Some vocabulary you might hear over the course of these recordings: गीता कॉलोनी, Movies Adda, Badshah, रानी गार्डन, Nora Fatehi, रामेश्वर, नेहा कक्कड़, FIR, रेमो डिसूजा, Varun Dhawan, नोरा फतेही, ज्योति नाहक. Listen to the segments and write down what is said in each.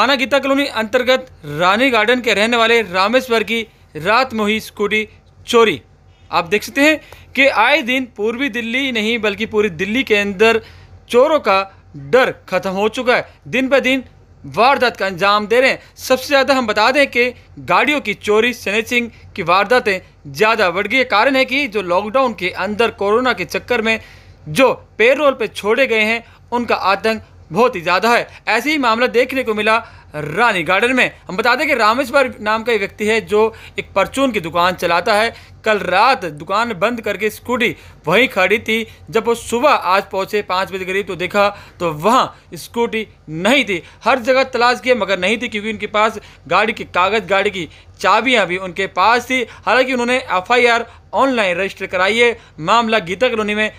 थाना गीता कॉलोनी अंतर्गत रानी गार्डन के रहने वाले रामेश्वर की रात में हुई स्कूटी चोरी। आप देख सकते हैं कि आए दिन पूर्वी दिल्ली नहीं बल्कि पूरी दिल्ली के अंदर चोरों का डर खत्म हो चुका है। दिन ब दिन वारदात का अंजाम दे रहे हैं। सबसे ज़्यादा हम बता दें कि गाड़ियों की चोरी, स्नैचिंग की वारदातें ज़्यादा बढ़ गई है। कारण है कि जो लॉकडाउन के अंदर कोरोना के चक्कर में जो पेरोल पे छोड़े गए हैं उनका आतंक बहुत ही ज़्यादा है। ऐसे ही मामला देखने को मिला रानी गार्डन में। हम बता दें कि रामेश्वर नाम का एक व्यक्ति है जो एक परचून की दुकान चलाता है। कल रात दुकान बंद करके स्कूटी वहीं खड़ी थी। जब वो सुबह आज पहुंचे 5 बजे करीब तो देखा तो वहां स्कूटी नहीं थी। हर जगह तलाश किया मगर नहीं थी, क्योंकि उनके पास गाड़ी के कागज़, गाड़ी की चाबियां भी उनके पास थी। हालांकि उन्होंने FIR ऑनलाइन रजिस्टर कराई है। मामला गीता कॉलोनी में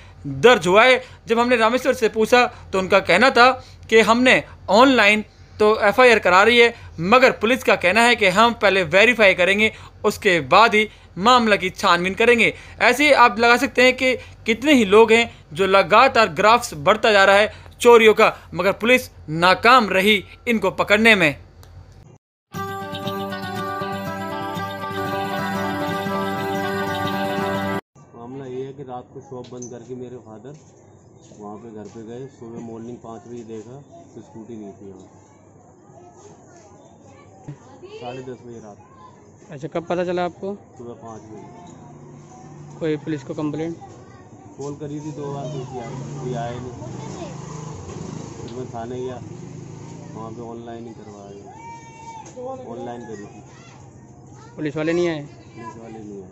दर्ज हुआ है। जब हमने रामेश्वर से पूछा तो उनका कहना था कि हमने ऑनलाइन तो FIR करा रही है, मगर पुलिस का कहना है कि हम पहले वेरीफाई करेंगे, उसके बाद ही मामला की छानबीन करेंगे। ऐसे ही आप लगा सकते हैं कि कितने ही लोग हैं जो लगातार ग्राफ्स बढ़ता जा रहा है चोरियों का, मगर पुलिस नाकाम रही इनको पकड़ने में। रात को शॉप बंद करके मेरे फादर वहाँ पे घर पे गए। सुबह मॉर्निंग 5 बजे देखा तो स्कूटी नहीं थी वहाँ। 10:30 बजे रात। अच्छा, कब पता चला आपको? सुबह 5 बजे। कोई पुलिस को कंप्लेंट कॉल करी थी 2 बार, कोई आया नहीं। फिर मैं थाने गया, वहाँ पे ऑनलाइन ही करवाया, ऑनलाइन करी थी। पुलिस वाले नहीं आए? पुलिस वाले नहीं आए।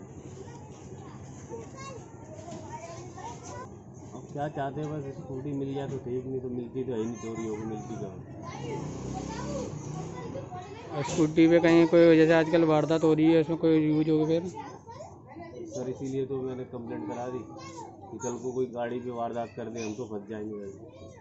क्या चाहते हैं, बस स्कूटी मिल जाए तो ठीक, नहीं तो मिलती तो है नहीं, चोरी होगी। मिलती कहाँ? स्कूटी पे कहीं कोई वजह से आजकल वारदात हो रही है, उसमें कोई यूज होगा फिर सर। इसीलिए तो मैंने कंप्लेंट करा दी कि कल को कोई गाड़ी पे वारदात कर दे हम तो फंस जाएंगे।